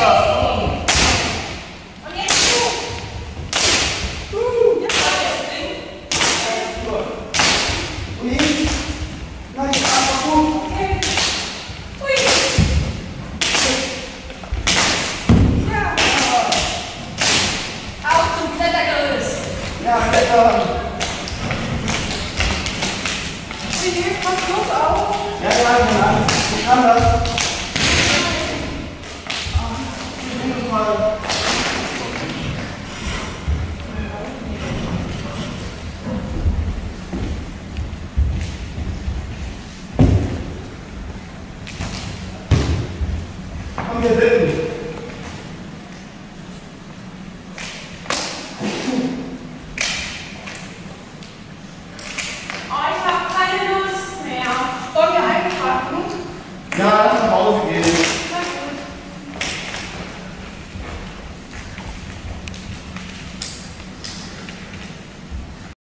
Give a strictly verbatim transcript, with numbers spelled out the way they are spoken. Ja, nach Hause